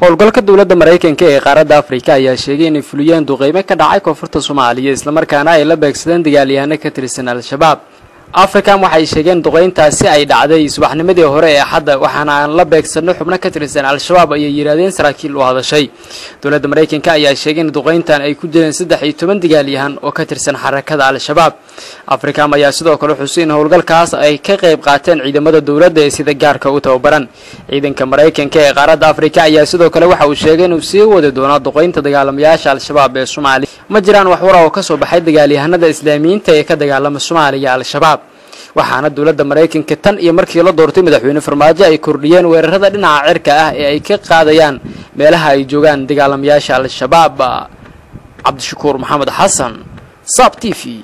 howlgalka dowladda Mareykanka ee qaaradda Afrika ayaa sheegay in fuliyaan duqeyme ka dhacay koonfurta Soomaaliya isla markaana ay la beegsadeen dagaalyahano ka tirsan Alshabaab. Afrikaan waxay sheegeen duqeyntaasi ay dhacday subaxnimadii hore ee hadda waxaana aan la beegsanno xubno ka tirsan Alshabaab ay yiraahdeen saraakiil u hadashay. Dowladda Mareykanka ayaa sheegay in duqeyntan ay ku jireen 13 dagaalyahan oo ka tirsan xarakada Alshabaab. Afrikaan ayaa sidoo kale xusay in howlgalkaas ay ka qayb qaateen ciidamada dowladda ee sida gaarka u tababaran. Ciidanka Mareykanka ee qaaradda Afrika ayaa sidoo kale waxa uu sheegay in uu sii wadi doono duqeynta dagaalamayaasha Alshabaab ee Soomaaliya. Ma jiraan wax war ah oo ka soo baxay dagaalyahanada Islaamiyiinta ee ka dagaalama Soomaaliya Alshabaab. waxaana dowladda Mareykanka tan iyo markii la doortay madaxweyne farmaajo ay kordhiyeen weerarada dhinaca cirka ah ee ay ka qaadayaan meelaha ay joogan dagaalamayaasha Alshabaab. Cabdishakuur Maxamed Xasan, SABT TV.